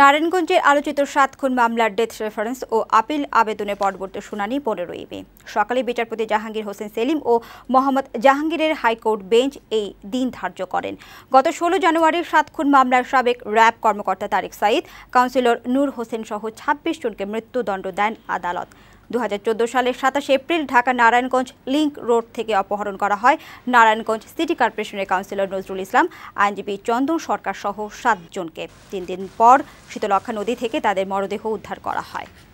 নারায়ণগঞ্জের আলোচিত সাত খুন মামলার ডেথ রেফারেন্স ও আপিল আবেদনের পরবর্তী শুনানি ১৫ই মে। সকালে বিচারপতি জাহাঙ্গীর হোসেন সেলিম ও মোহাম্মদ জাহাঙ্গীরের হাইকোর্ট বেঞ্চ এই দিন ধার্য করেন। গত ১৬ জানুয়ারি সাত খুন মামলার সাবেক র্যাব কর্মকর্তা তারিক সাহিদ, কাউন্সিলর নূর হোসেন সহ ২৬ জনকে মৃত্যুদণ্ড দেন আদালত। ২০১৪ সালের ২৭ April Dhaka Narayanganj link road থেকে অপহরণ করা হয় নারায়ণগঞ্জ সিটি কর্পোরেশনের কাউন্সিলর নজরুল ইসলাম, আইনজীবী চন্দন সরকার সহ ৭ জনকে। ৩ দিন পর শীতলক্ষা নদী থেকে তাদের মরদেহ উদ্ধার করা হয়।